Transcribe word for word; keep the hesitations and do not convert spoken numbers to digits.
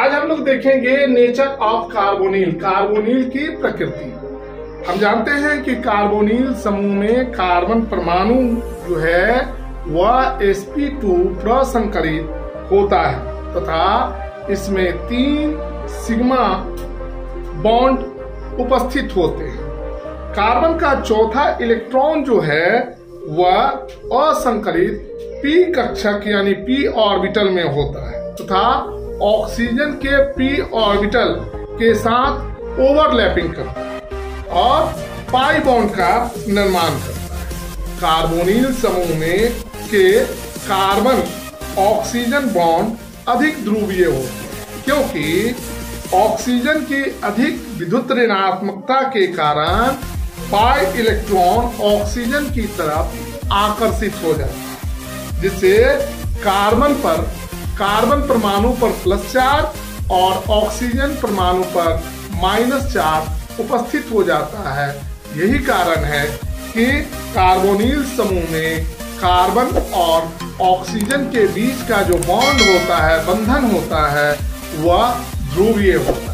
आज हम लोग देखेंगे नेचर ऑफ कार्बोनिल, कार्बोनिल की प्रकृति। हम जानते हैं कि कार्बोनिल समूह में कार्बन परमाणु जो है वह एस पी टू प्रसंकरित होता है तथा इसमें तीन सिग्मा बॉन्ड उपस्थित होते हैं। कार्बन का चौथा इलेक्ट्रॉन जो है वह असंकरित पी कक्षक यानी पी ऑर्बिटल में होता है तथा ऑक्सीजन के पी ऑर्बिटल के साथ ओवरलैपिंग करता है और पाई बॉन्ड का निर्माण करता है। कार्बोनिल समूह में के कार्बन ऑक्सीजन बॉन्ड अधिक ध्रुवीय होते हैं क्योंकि ऑक्सीजन की अधिक विद्युत ऋणात्मकता के कारण पाई इलेक्ट्रॉन ऑक्सीजन की तरफ आकर्षित हो जाता है, जिससे कार्बन पर कार्बन परमाणु पर प्लस चार और ऑक्सीजन परमाणु पर माइनस चार उपस्थित हो जाता है। यही कारण है कि कार्बोनिल समूह में कार्बन और ऑक्सीजन के बीच का जो बॉन्ड होता है, बंधन होता है, वह ध्रुवीय होता है।